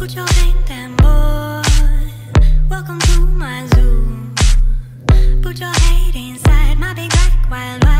Put your hand down, boy. Welcome to my zoo. Put your head inside my big black wild.